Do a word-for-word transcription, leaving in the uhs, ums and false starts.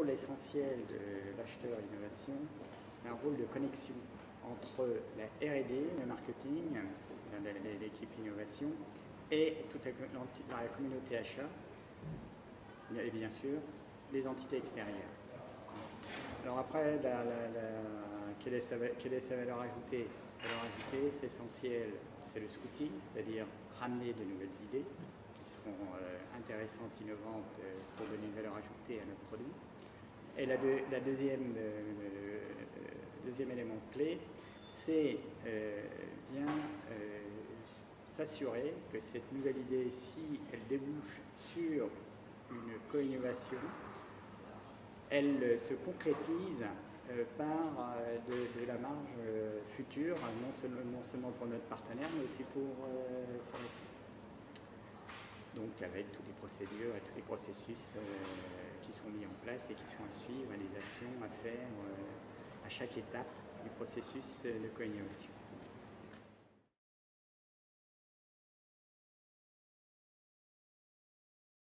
rôle essentiel de l'acheteur innovation, un rôle de connexion entre la R et D, le marketing, l'équipe innovation et toute la communauté achat et bien sûr les entités extérieures. Alors après, la, la, la, quelle, est sa, quelle est sa valeur ajoutée? La valeur ajoutée, c'est essentiel, c'est le scouting, c'est-à-dire ramener de nouvelles idées qui seront euh, intéressantes, innovantes euh, pour donner une valeur ajoutée à notre produit. Et la, de, la deuxième, euh, le deuxième élément clé, c'est euh, bien euh, s'assurer que cette nouvelle idée, si elle débouche sur une co-innovation, elle se concrétise par de, de la marge future, non seulement, non seulement pour notre partenaire, mais aussi pour euh, Forestier. Donc avec toutes les procédures et tous les processus euh, qui sont mis en place et qui sont à suivre, et les actions à faire euh, à chaque étape du processus de co-innovation.